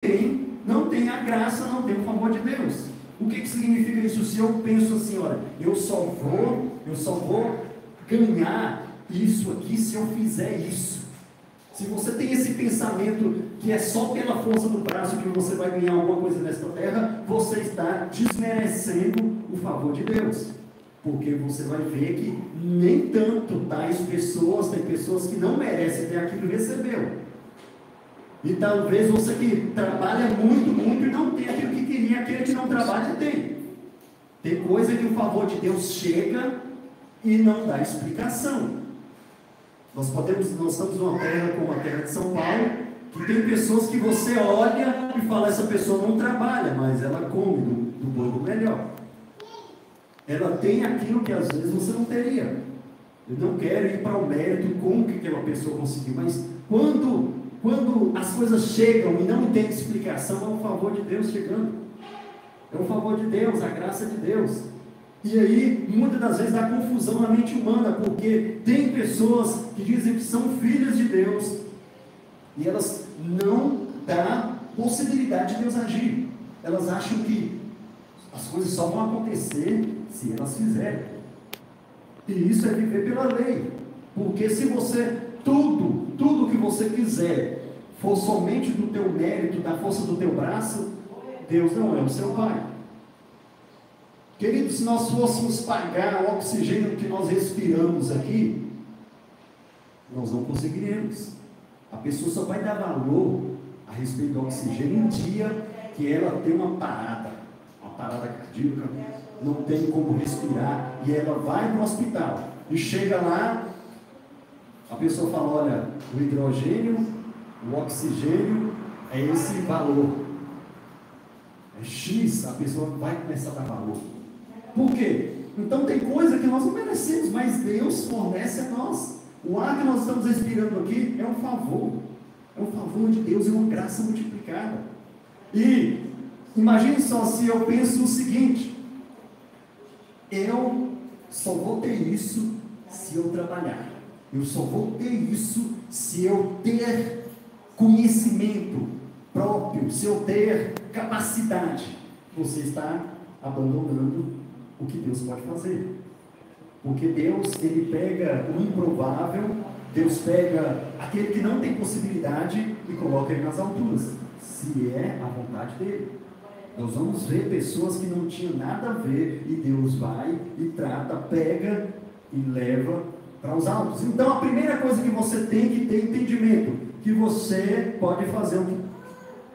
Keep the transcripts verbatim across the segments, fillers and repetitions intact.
tem, não tem a graça, não tem o favor de Deus. O que, que significa isso? Se eu penso assim, olha, eu só vou, eu só vou ganhar isso aqui se eu fizer isso. Se você tem esse pensamento que é só pela força do braço que você vai ganhar alguma coisa nesta terra, você está desmerecendo o favor de Deus. Porque você vai ver que nem tanto tais pessoas, tem pessoas que não merecem ter aquilo que recebeu. E talvez você que trabalha muito, muito e não tem aquilo que queria, aquele que não trabalha tem. Tem coisa que o favor de Deus chega e não dá explicação. Nós podemos, nós estamos numa terra como a terra de São Paulo, que tem pessoas que você olha e fala, essa pessoa não trabalha, mas ela come do, do bolo melhor. Ela tem aquilo que às vezes você não teria. Eu não quero ir para o mérito como que aquela pessoa conseguiu, mas quando... Quando as coisas chegam e não tem explicação, é o favor de Deus chegando. É o favor de Deus, a graça de Deus. E aí, muitas das vezes dá confusão na mente humana, porque tem pessoas que dizem que são filhas de Deus, e elas não dão possibilidade de Deus agir. Elas acham que as coisas só vão acontecer se elas fizerem. E isso é viver pela lei. Porque se você... Tudo, tudo que você quiser for somente do teu mérito, da força do teu braço, Deus não é o seu Pai. Querido, se nós fôssemos pagar o oxigênio que nós respiramos aqui, nós não conseguiríamos. A pessoa só vai dar valor a respeito do oxigênio um dia que ela tem uma parada, uma parada cardíaca, não tem como respirar, e ela vai para o hospital e chega lá. A pessoa fala, olha, o hidrogênio, o oxigênio é esse valor. É X, a pessoa vai começar a dar valor. Por quê? Então tem coisa que nós não merecemos, mas Deus fornece a nós. O ar que nós estamos respirando aqui é um favor. É um favor de Deus, é uma graça multiplicada. E imagine só se eu penso o seguinte, eu só vou ter isso se eu trabalhar. Eu só vou ter isso se eu ter conhecimento próprio, se eu ter capacidade. Você está abandonando o que Deus pode fazer. Porque Deus, Ele pega o improvável, Deus pega aquele que não tem possibilidade e coloca ele nas alturas, se é a vontade dEle. Nós vamos ver pessoas que não tinham nada a ver e Deus vai e trata, pega e leva para os altos. Então a primeira coisa que você tem que ter entendimento, que você pode fazer o que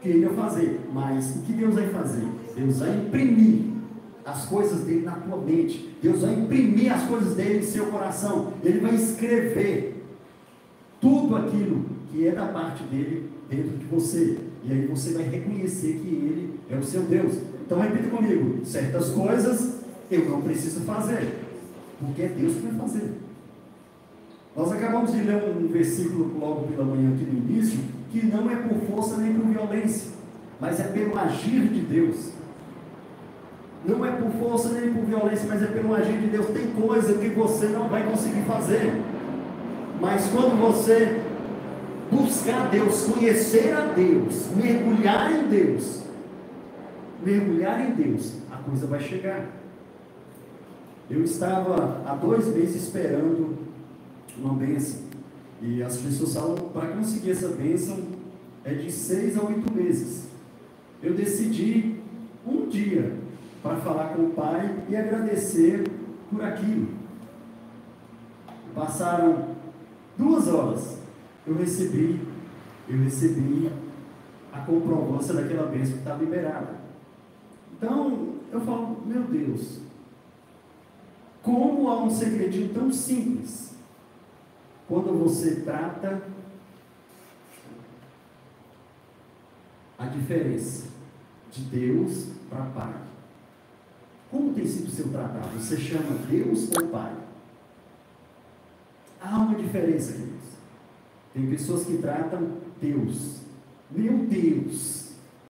queira fazer, mas o que Deus vai fazer? Deus vai imprimir as coisas dele na tua mente, Deus vai imprimir as coisas dele em seu coração, ele vai escrever tudo aquilo que é da parte dele dentro de você, e aí você vai reconhecer que ele é o seu Deus. Então repita comigo, certas coisas eu não preciso fazer, porque é Deus que vai fazer. Nós acabamos de ler um versículo logo pela manhã aqui no início, que não é por força nem por violência, mas é pelo agir de Deus. Não é por força nem por violência, mas é pelo agir de Deus. Tem coisa que você não vai conseguir fazer, mas quando você buscar Deus, conhecer a Deus, mergulhar em Deus, mergulhar em Deus, a coisa vai chegar. Eu estava há dois meses esperando uma bênção, e as pessoas falam, para conseguir essa bênção é de seis a oito meses. Eu decidi um dia para falar com o Pai e agradecer por aquilo. Passaram duas horas, eu recebi eu recebi a comprovância daquela bênção que estava liberada. Então eu falo, meu Deus, como há um segredinho tão simples. Quando você trata a diferença de Deus para Pai, como tem sido o seu tratar? Você chama Deus ou Pai? Há uma diferença, queridos. Tem pessoas que tratam Deus, meu Deus,